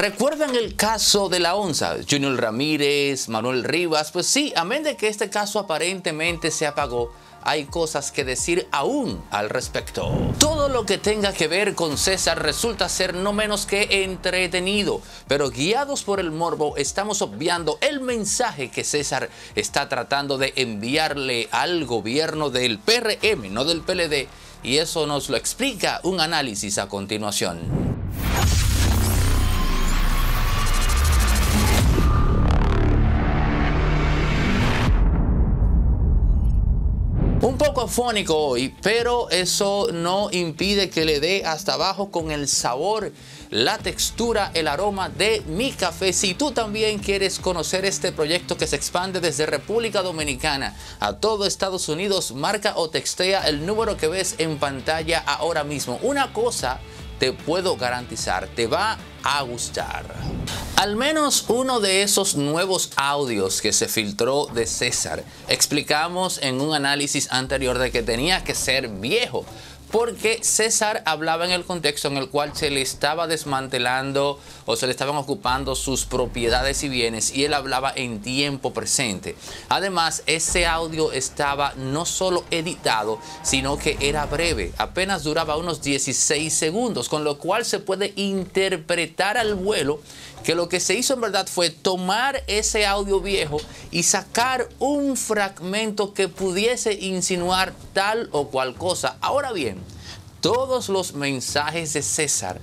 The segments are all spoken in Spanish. ¿Recuerdan el caso de la OMSA? Junior Ramírez, Manuel Rivas. Pues sí, amén de que este caso aparentemente se apagó, hay cosas que decir aún al respecto. Todo lo que tenga que ver con César resulta ser no menos que entretenido, pero guiados por el morbo estamos obviando el mensaje que César está tratando de enviarle al gobierno del PRM, no del PLD, y eso nos lo explica un análisis a continuación. Un poco afónico hoy, pero eso no impide que le dé hasta abajo con el sabor, la textura, el aroma de mi café. Si tú también quieres conocer este proyecto que se expande desde República Dominicana a todo Estados Unidos, marca o textea el número que ves en pantalla ahora mismo. Una cosa te puedo garantizar, te va a gustar. Al menos uno de esos nuevos audios que se filtró de César, explicamos en un análisis anterior de que tenía que ser viejo, porque César hablaba en el contexto en el cual se le estaba desmantelando o se le estaban ocupando sus propiedades y bienes, y él hablaba en tiempo presente. Además, ese audio estaba no solo editado, sino que era breve, apenas duraba unos 16 segundos, con lo cual se puede interpretar al vuelo que lo que se hizo en verdad fue tomar ese audio viejo y sacar un fragmento que pudiese insinuar tal o cual cosa. Ahora bien, todos los mensajes de César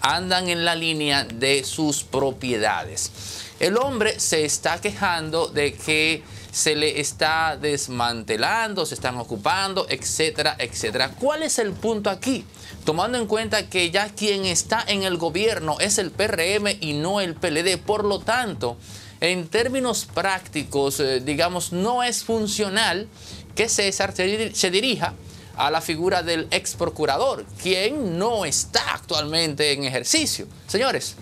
andan en la línea de sus propiedades. El hombre se está quejando de que se le está desmantelando, se están ocupando, etcétera, etcétera. ¿Cuál es el punto aquí? Tomando en cuenta que ya quien está en el gobierno es el PRM y no el PLD. Por lo tanto, en términos prácticos, digamos, no es funcional que César se dirija a la figura del ex procurador, quien no está actualmente en ejercicio. Señores,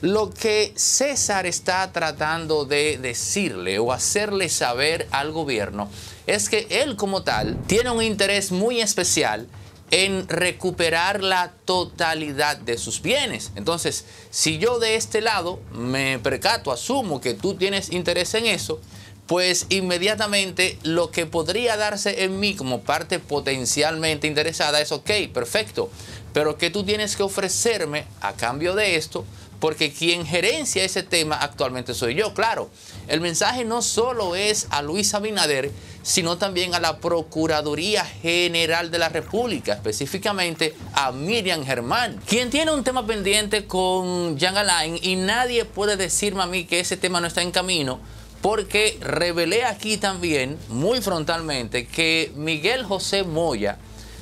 lo que César está tratando de decirle o hacerle saber al gobierno es que él como tal tiene un interés muy especial en recuperar la totalidad de sus bienes. Entonces, si yo de este lado me percato, asumo que tú tienes interés en eso, pues inmediatamente lo que podría darse en mí como parte potencialmente interesada es: ok, perfecto, pero ¿qué tú tienes que ofrecerme a cambio de esto? Porque quien gerencia ese tema actualmente soy yo. Claro, el mensaje no solo es a Luis Abinader, sino también a la Procuraduría General de la República, específicamente a Miriam Germán, quien tiene un tema pendiente con Jean Alain, y nadie puede decirme a mí que ese tema no está en camino, porque revelé aquí también, muy frontalmente, que Miguel José Moya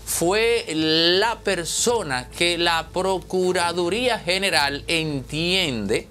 fue la persona que la Procuraduría General entiende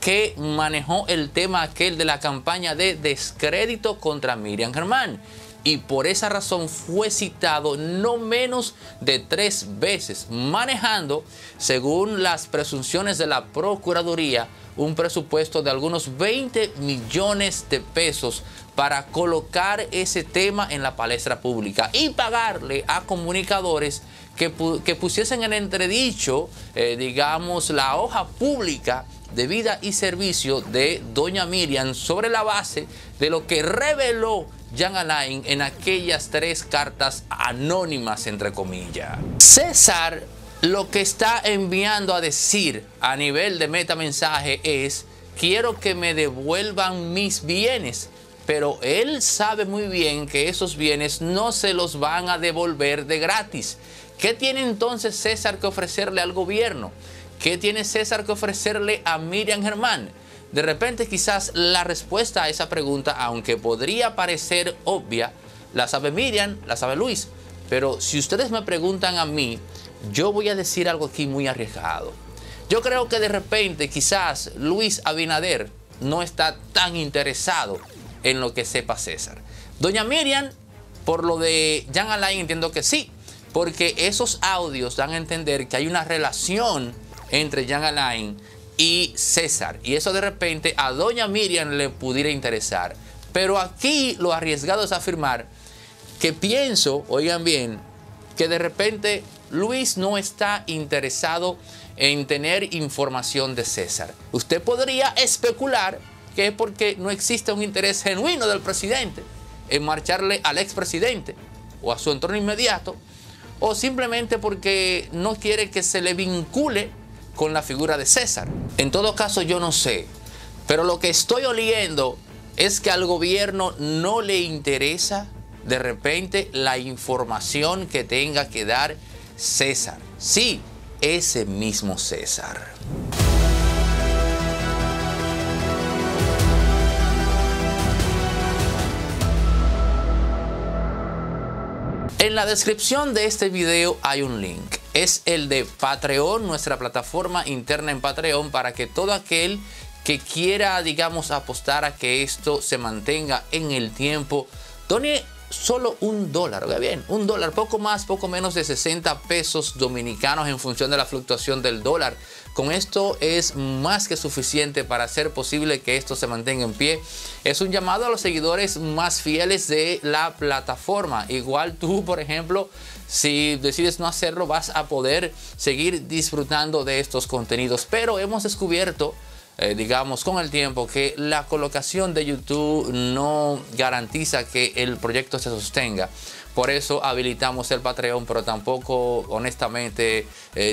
que manejó el tema aquel de la campaña de descrédito contra Miriam Germán. Y por esa razón fue citado no menos de 3 veces, manejando, según las presunciones de la Procuraduría, un presupuesto de algunos 20 millones de pesos para colocar ese tema en la palestra pública y pagarle a comunicadores que pusiesen en entredicho, digamos, la hoja pública de vida y servicio de doña Miriam sobre la base de lo que reveló Jean Alain en aquellas 3 cartas anónimas, entre comillas. César lo que está enviando a decir a nivel de metamensaje es: quiero que me devuelvan mis bienes, pero él sabe muy bien que esos bienes no se los van a devolver de gratis. ¿Qué tiene entonces César que ofrecerle al gobierno? ¿Qué tiene César que ofrecerle a Miriam Germán? De repente, quizás la respuesta a esa pregunta, aunque podría parecer obvia, la sabe Miriam, la sabe Luis. Pero si ustedes me preguntan a mí, yo voy a decir algo aquí muy arriesgado. Yo creo que de repente quizás Luis Abinader no está tan interesado en lo que sepa César. Doña Miriam, por lo de Jean Alain, entiendo que sí, porque esos audios dan a entender que hay una relación entre Jean Alain y César, y eso de repente a doña Miriam le pudiera interesar. Pero aquí lo arriesgado es afirmar que pienso, oigan bien, que de repente Luis no está interesado en tener información de César. Usted podría especular que es porque no existe un interés genuino del presidente en marcharle al expresidente o a su entorno inmediato, o simplemente porque no quiere que se le vincule con la figura de César. En todo caso, yo no sé, pero lo que estoy oliendo es que al gobierno no le interesa de repente la información que tenga que dar César. Sí, ese mismo César. En la descripción de este video hay un link. Es el de Patreon, nuestra plataforma interna en Patreon, para que todo aquel que quiera, digamos, apostar a que esto se mantenga en el tiempo, done solo $1, oiga bien, $1, poco más, poco menos de 60 pesos dominicanos en función de la fluctuación del dólar. Con esto es más que suficiente para hacer posible que esto se mantenga en pie. Es un llamado a los seguidores más fieles de la plataforma. Igual tú, por ejemplo, si decides no hacerlo, vas a poder seguir disfrutando de estos contenidos. Pero hemos descubierto, digamos, con el tiempo, que la colocación de YouTube no garantiza que el proyecto se sostenga. Por eso habilitamos el Patreon, pero tampoco, honestamente,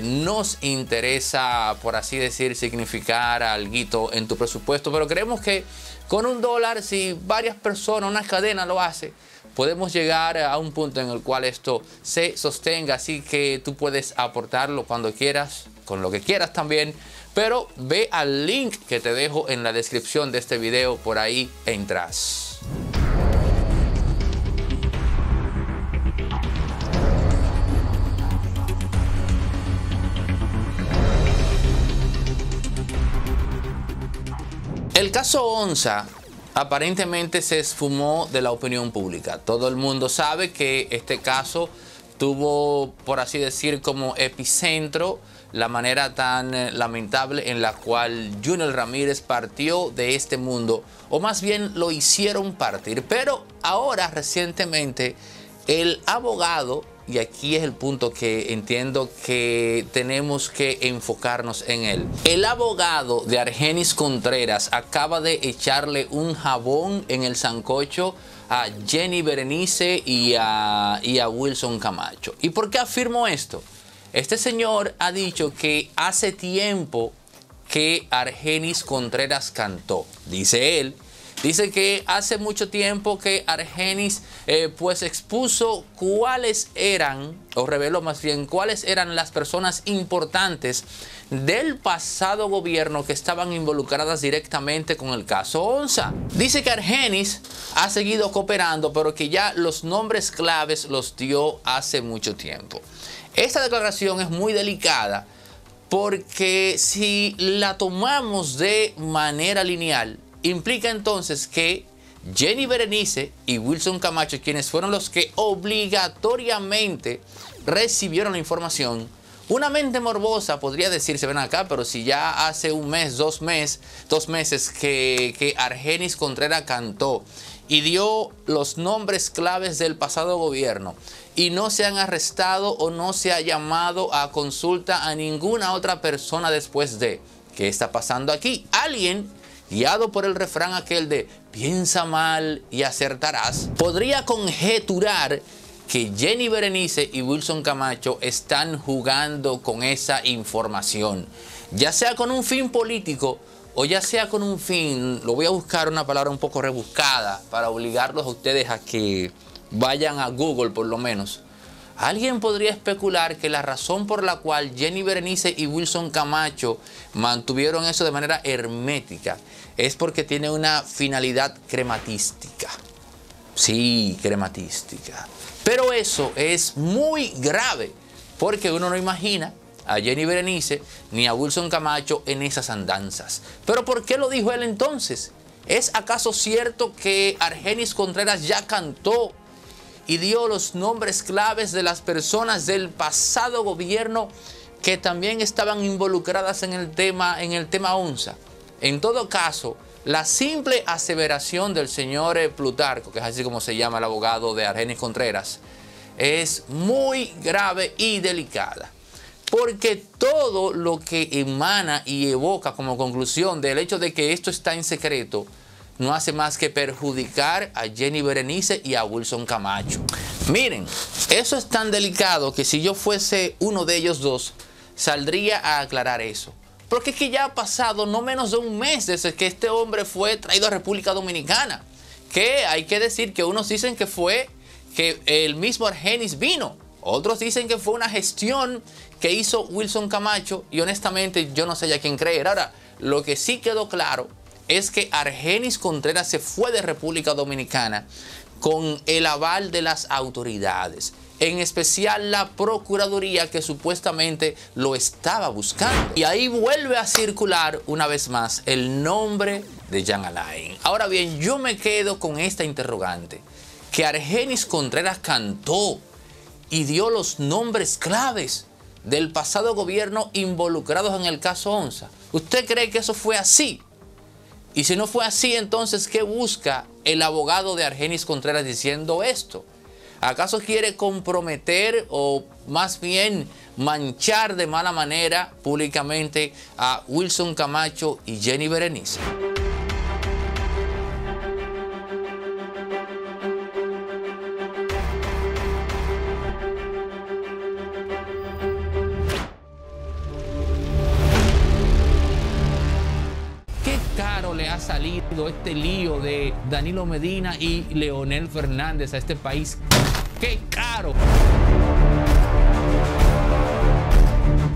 nos interesa, por así decir, significar algo en tu presupuesto. Pero creemos que con $1, si varias personas, una cadena lo hace, podemos llegar a un punto en el cual esto se sostenga. Así que tú puedes aportarlo cuando quieras, con lo que quieras también. Pero ve al link que te dejo en la descripción de este video, por ahí entras. El caso OMSA aparentemente se esfumó de la opinión pública. Todo el mundo sabe que este caso tuvo, por así decir, como epicentro la manera tan lamentable en la cual Junel Ramírez partió de este mundo, o más bien lo hicieron partir. Pero ahora, recientemente, el abogado, y aquí es el punto que entiendo que tenemos que enfocarnos en él, el abogado de Argenis Contreras acaba de echarle un jabón en el sancocho a Yeni Berenice y a Wilson Camacho. ¿Y por qué afirmo esto? Este señor ha dicho que hace tiempo que Argenis Contreras cantó. Dice él, dice que hace mucho tiempo que Argenis pues expuso cuáles eran, o reveló más bien, cuáles eran las personas importantes del pasado gobierno que estaban involucradas directamente con el caso OMSA. Dice que Argenis ha seguido cooperando, pero que ya los nombres claves los dio hace mucho tiempo. Esta declaración es muy delicada porque si la tomamos de manera lineal, implica entonces que Yeni Berenice y Wilson Camacho, quienes fueron los que obligatoriamente recibieron la información, una mente morbosa podría decirse, ven acá, pero si ya hace un mes, dos meses que Argenis Contreras cantó y dio los nombres claves del pasado gobierno y no se han arrestado o no se ha llamado a consulta a ninguna otra persona después de, ¿qué está pasando aquí? Alguien, guiado por el refrán aquel de piensa mal y acertarás, podría conjeturar que Yeni Berenice y Wilson Camacho están jugando con esa información, ya sea con un fin político o ya sea con un fin, lo voy a buscar una palabra un poco rebuscada para obligarlos a ustedes a que vayan a Google por lo menos. Alguien podría especular que la razón por la cual Yeni Berenice y Wilson Camacho mantuvieron eso de manera hermética es porque tiene una finalidad crematística. Sí, crematística. Pero eso es muy grave porque uno no imagina a Yeni Berenice ni a Wilson Camacho en esas andanzas. ¿Pero por qué lo dijo él entonces? ¿Es acaso cierto que Argenis Contreras ya cantó y dio los nombres claves de las personas del pasado gobierno que también estaban involucradas en el tema OMSA? En todo caso, la simple aseveración del señor Plutarco, que es así como se llama el abogado de Argenis Contreras, es muy grave y delicada. porque todo lo que emana y evoca como conclusión del hecho de que esto está en secreto no hace más que perjudicar a Yeni Berenice y a Wilson Camacho. Miren, eso es tan delicado que si yo fuese uno de ellos dos, saldría a aclarar eso. Porque es que ya ha pasado no menos de un mes desde que este hombre fue traído a República Dominicana. Que hay que decir que unos dicen que fue que el mismo Argenis vino. Otros dicen que fue una gestión que hizo Wilson Camacho. Y honestamente yo no sé ya quién creer. Ahora, lo que sí quedó claro es que Argenis Contreras se fue de República Dominicana con el aval de las autoridades, en especial la Procuraduría, que supuestamente lo estaba buscando. Y ahí vuelve a circular una vez más el nombre de Jean Alain. Ahora bien, yo me quedo con esta interrogante, que Argenis Contreras cantó y dio los nombres claves del pasado gobierno involucrados en el caso OMSA. ¿Usted cree que eso fue así? Y si no fue así, entonces, ¿qué busca el abogado de Argenis Contreras diciendo esto? ¿Acaso quiere comprometer o más bien manchar de mala manera públicamente a Wilson Camacho y Yeni Berenice? Salido este lío de Danilo Medina y Leonel Fernández a este país. ¡Qué caro!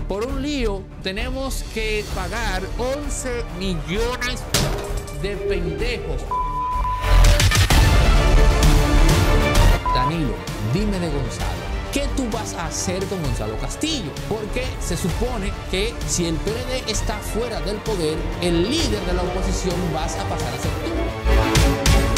Por un lío tenemos que pagar 11 millones de pendejos. Danilo, dime de Gonzalo. ¿Qué tú vas a hacer con Gonzalo Castillo? Porque se supone que si el PLD está fuera del poder, el líder de la oposición vas a pasar a ser tú.